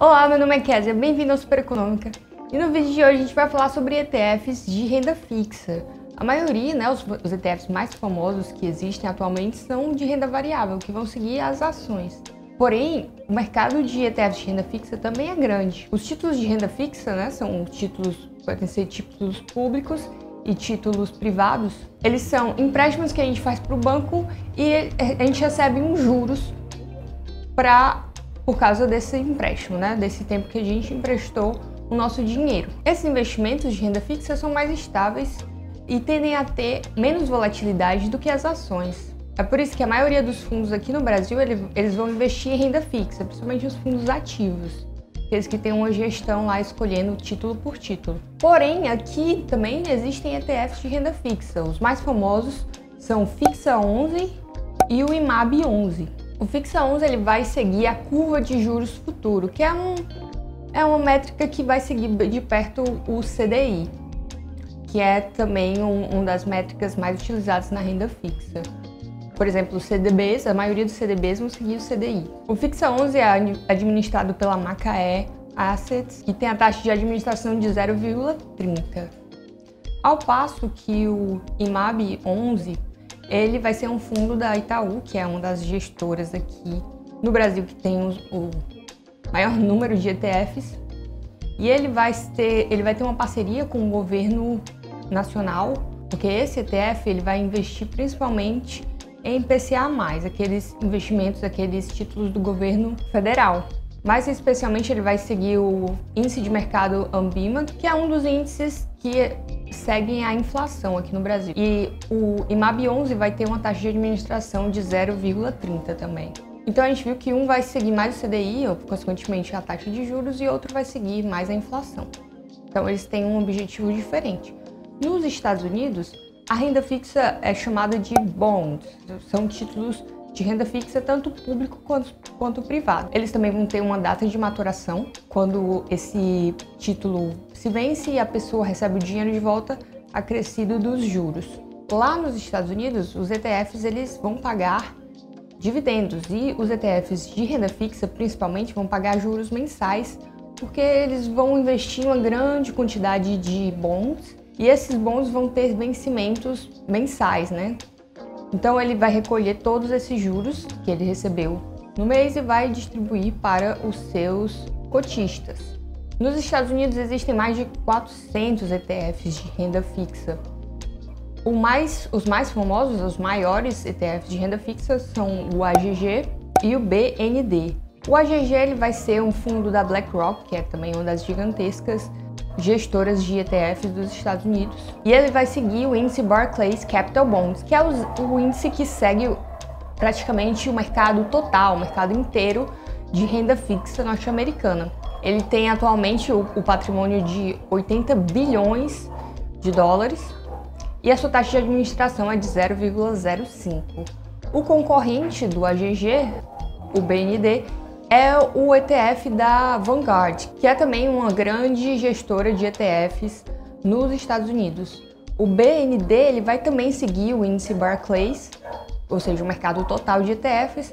Olá, meu nome é Kesya, bem-vindo ao Super Econômica. E no vídeo de hoje a gente vai falar sobre ETFs de renda fixa. A maioria, os ETFs mais famosos que existem atualmente são de renda variável, que vão seguir as ações. Porém, o mercado de ETFs de renda fixa também é grande. Os títulos de renda fixa, são títulos, podem ser títulos públicos e títulos privados. Eles são empréstimos que a gente faz para o banco e a gente recebe uns juros por causa desse empréstimo, desse tempo que a gente emprestou o nosso dinheiro. Esses investimentos de renda fixa são mais estáveis e tendem a ter menos volatilidade do que as ações. É por isso que a maioria dos fundos aqui no Brasil, eles vão investir em renda fixa, principalmente os fundos ativos, aqueles que têm uma gestão lá escolhendo título por título. Porém, aqui também existem ETFs de renda fixa. Os mais famosos são o Fixa11 e o IMAB11. O Fixa11 ele vai seguir a curva de juros futuro, que é uma métrica que vai seguir de perto o CDI, que é também uma das métricas mais utilizadas na renda fixa. Por exemplo, os CDBs, a maioria dos CDBs vão seguir o CDI. O Fixa11 é administrado pela Mirae Asset, que tem a taxa de administração de 0,30. Ao passo que o IMAB11 ele vai ser um fundo da Itaú, que é uma das gestoras aqui no Brasil que tem o maior número de ETFs. E ele vai ter uma parceria com o governo nacional, porque esse ETF ele vai investir principalmente em PCA+, aqueles investimentos, aqueles títulos do governo federal. Mas especialmente ele vai seguir o índice de mercado Anbima, que é um dos índices que seguem a inflação aqui no Brasil. E o IMAB11 vai ter uma taxa de administração de 0,30 também. Então a gente viu que um vai seguir mais o CDI, ou consequentemente a taxa de juros, e outro vai seguir mais a inflação. Então eles têm um objetivo diferente. Nos Estados Unidos, a renda fixa é chamada de bonds, são títulos de renda fixa tanto público quanto privado. Eles também vão ter uma data de maturação, quando esse título se vence e a pessoa recebe o dinheiro de volta acrescido dos juros. Lá nos Estados Unidos, os ETFs eles vão pagar dividendos e os ETFs de renda fixa principalmente vão pagar juros mensais, porque eles vão investir uma grande quantidade de bonds e esses bonds vão ter vencimentos mensais, Então ele vai recolher todos esses juros que ele recebeu no mês e vai distribuir para os seus cotistas. Nos Estados Unidos existem mais de 400 ETFs de renda fixa. Os mais famosos, os maiores ETFs de renda fixa são o AGG e o BND. O AGG ele vai ser um fundo da BlackRock, que é também uma das gigantescas gestoras de ETFs dos Estados Unidos. E ele vai seguir o índice Barclays Capital Bonds, que é o índice que segue praticamente o mercado total, o mercado inteiro de renda fixa norte-americana. Ele tem atualmente o patrimônio de 80 bilhões de dólares e a sua taxa de administração é de 0,05. O concorrente do AGG, o BND, é o ETF da Vanguard, que é também uma grande gestora de ETFs nos Estados Unidos. O BND ele vai também seguir o índice Barclays, ou seja, o mercado total de ETFs,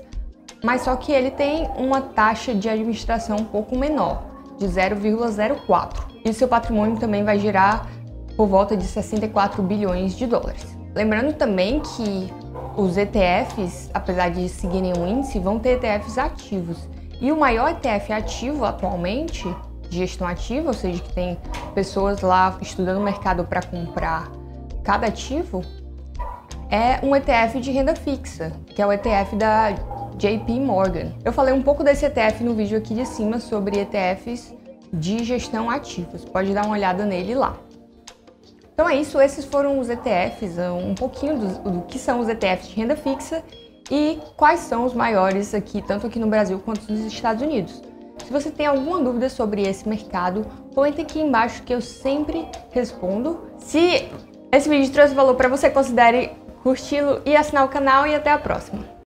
mas só que ele tem uma taxa de administração um pouco menor, de 0,04. E seu patrimônio também vai girar por volta de 64 bilhões de dólares. Lembrando também que os ETFs, apesar de seguirem um índice, vão ter ETFs ativos. E o maior ETF ativo atualmente, de gestão ativa, ou seja, que tem pessoas lá estudando o mercado para comprar cada ativo, é um ETF de renda fixa, que é o ETF da JP Morgan. Eu falei um pouco desse ETF no vídeo aqui de cima sobre ETFs de gestão ativos. Pode dar uma olhada nele lá. Então é isso, esses foram os ETFs, um pouquinho do que são os ETFs de renda fixa e quais são os maiores aqui, tanto aqui no Brasil quanto nos Estados Unidos. Se você tem alguma dúvida sobre esse mercado, comenta aqui embaixo que eu sempre respondo. Se esse vídeo trouxe valor para você, considere curti-lo e assinar o canal e até a próxima!